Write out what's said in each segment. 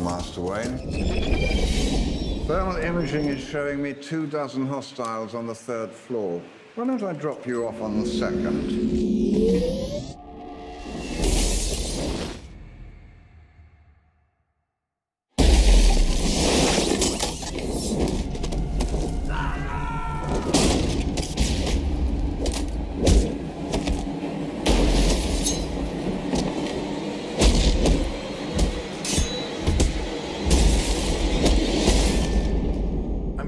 Master Wayne. Thermal imaging is showing me 24 hostiles on the 3rd floor. Why don't I drop you off on the 2nd?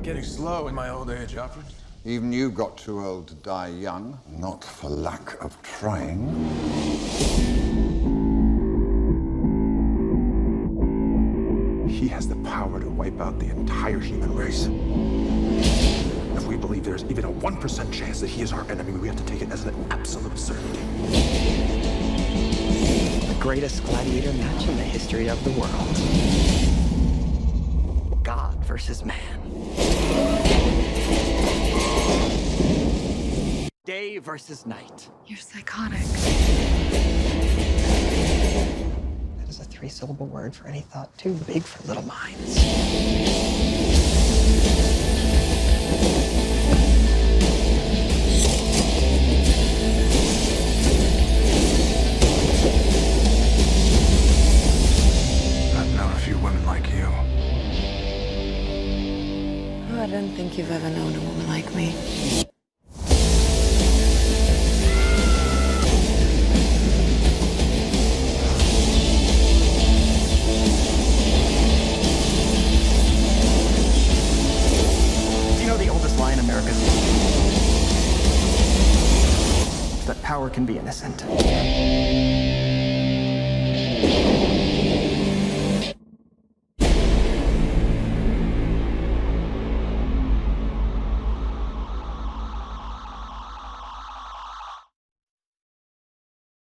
Getting slow in my old age, Alfred. Even you got too old to die young. Not for lack of trying. He has the power to wipe out the entire human race. If we believe there's even a 1% chance that he is our enemy, we have to take it as an absolute certainty. The greatest gladiator match in the history of the world. God versus man. Day versus night. You're psychotic. That is a 3-syllable word for any thought too big for little minds. I've known a few women like you. Oh, I don't think you've ever known a woman like me. That power can be innocent.